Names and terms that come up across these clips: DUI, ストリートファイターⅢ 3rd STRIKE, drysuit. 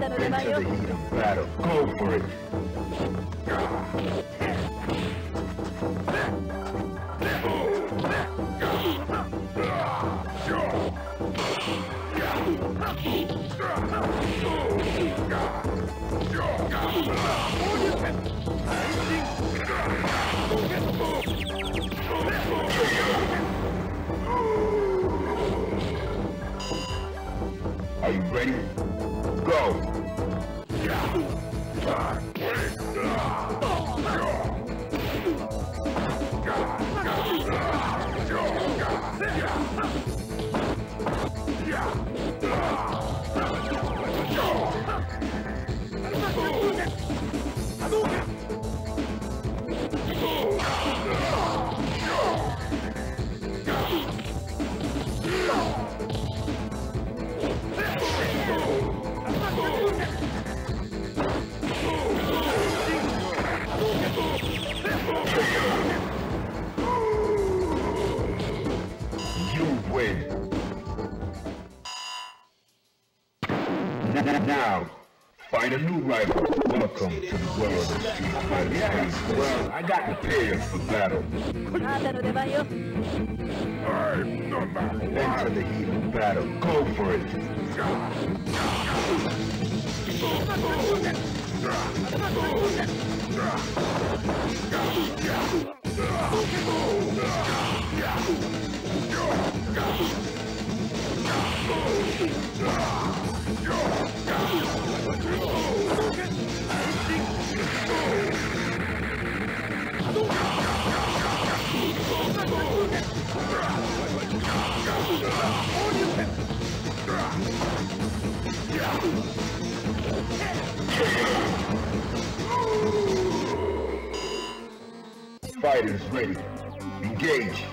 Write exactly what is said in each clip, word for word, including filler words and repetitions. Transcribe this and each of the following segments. into the heat of battle. Go for it. Are you ready? Go! Now, find a new rival. Welcome to the world of Street Fighter. Yes, well, I got prepared for battle. I'm number one. Enter the heat of battle. Go for it. Yo, yo, fighters ready. Engage.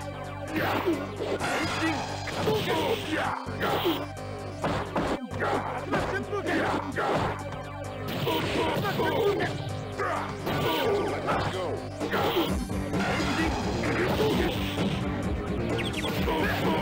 Let's go.